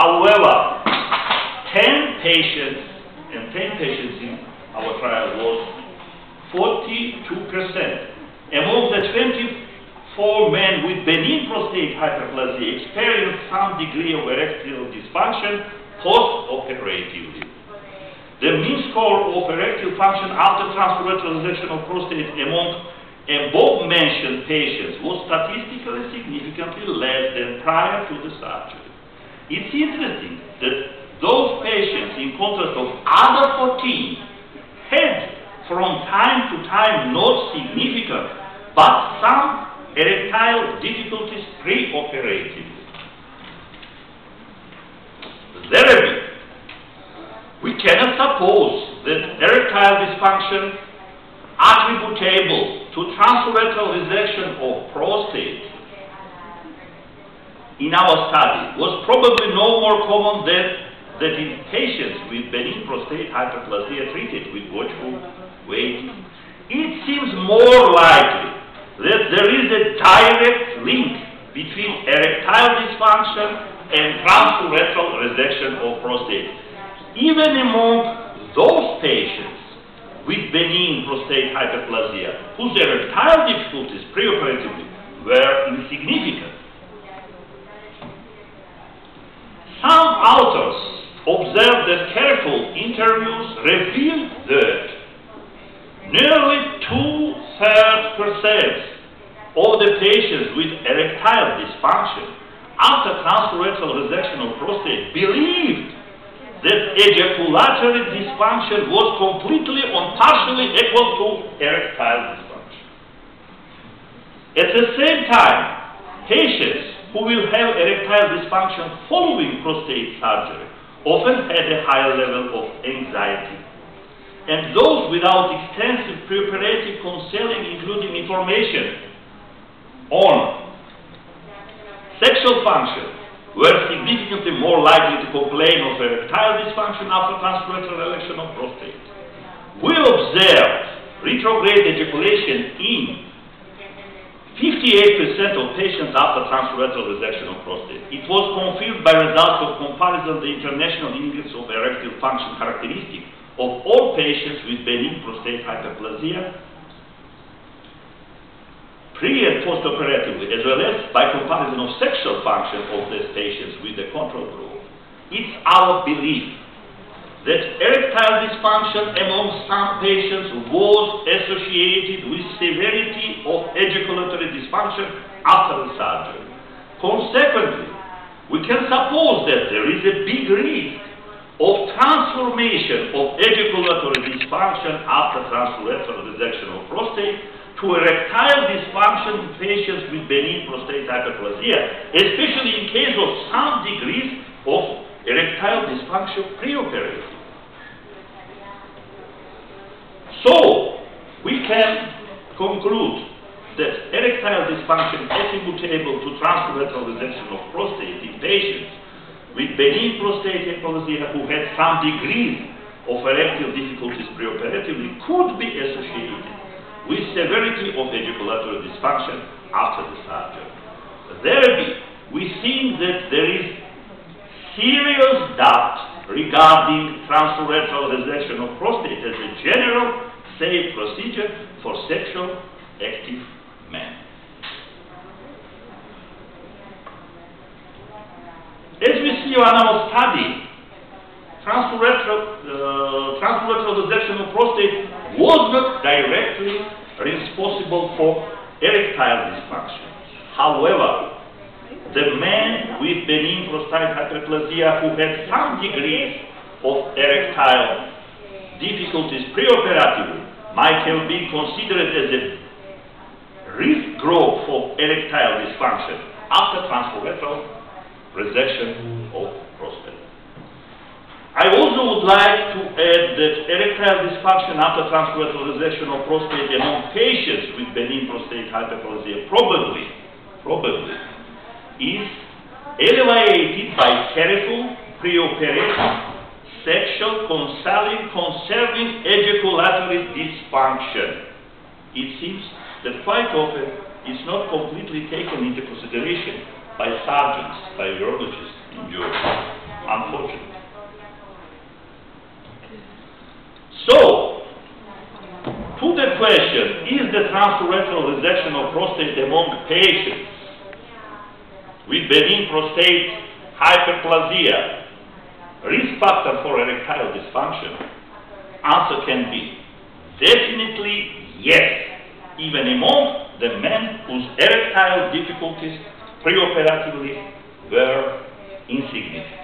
However, 10 patients in our trial was 42%. Among the 24 men with benign prostate hyperplasia experienced some degree of erectile dysfunction post-operatively. The mean score of erectile function after transurethral of prostate among above-mentioned patients was statistically significantly less than prior to the surgery. It's interesting that those patients, in contrast of other 14, had from time to time not significant but some erectile difficulties pre-operatively. Therapy. We cannot suppose that erectile dysfunction attributable to transurethral resection of prostate in our study was probably no more common than that in patients with benign prostate hyperplasia treated with watchful waiting. It seems more likely that there is a direct link between erectile dysfunction and transurethral resection of prostate, even among those patients with benign prostate hyperplasia whose erectile difficulties preoperatively were insignificant. Some authors observe that careful interviews revealed that nearly 2/3% of the patients with erectile dysfunction after transurethral resection of prostate believed that ejaculatory dysfunction was completely or partially equal to erectile dysfunction. At the same time, patients who will have erectile dysfunction following prostate surgery often had a higher level of anxiety. And those without extensive preoperative counseling, including information on sexual function, were significantly more likely to complain of erectile dysfunction after transurethral resection of prostate. We observed retrograde ejaculation in 58% of patients after transurethral resection of prostate. It was confirmed by results of comparison of the International Index of Erectile Function Characteristic of all patients with benign prostate hyperplasia pre- and post-operatively, as well as by comparison of sexual function of these patients with the control group. It's our belief that erectile dysfunction among some patients was associated with severity of ejaculatory dysfunction after the surgery. Consequently, we can suppose that there is a big risk of transformation of ejaculatory dysfunction after transurethral resection of prostate to erectile dysfunction in patients with benign prostate hyperplasia, especially in case of some degrees of erectile dysfunction preoperative. So, we can conclude that erectile dysfunction attributable to transurethral resection of prostate in patients with benign prostate hyperplasia who had some degrees of erectile difficulties preoperatively could be associated with severity of ejaculatory dysfunction after the surgery. Thereby, we think that there is serious doubt regarding transurethral resection of prostate as a general safe procedure for sexually active men. As we see on our study, transurethral resection of prostate was not directly responsible for erectile dysfunction. However, the men with benign prostate hyperplasia who had some degrees of erectile difficulties preoperatively might have been considered as a risk group for erectile dysfunction after transurethral resection of prostate. I also would like to add that erectile dysfunction after transurethral resection of prostate among patients with benign prostate hyperplasia probably is elevated by careful preoperative sexual counseling concerning ejaculatory dysfunction. It seems that quite often it's not completely taken into consideration by surgeons, by urologists in Europe. natural resection of prostate among patients with benign prostate hyperplasia, risk factor for erectile dysfunction? Answer can be definitely yes, even among the men whose erectile difficulties preoperatively were insignificant.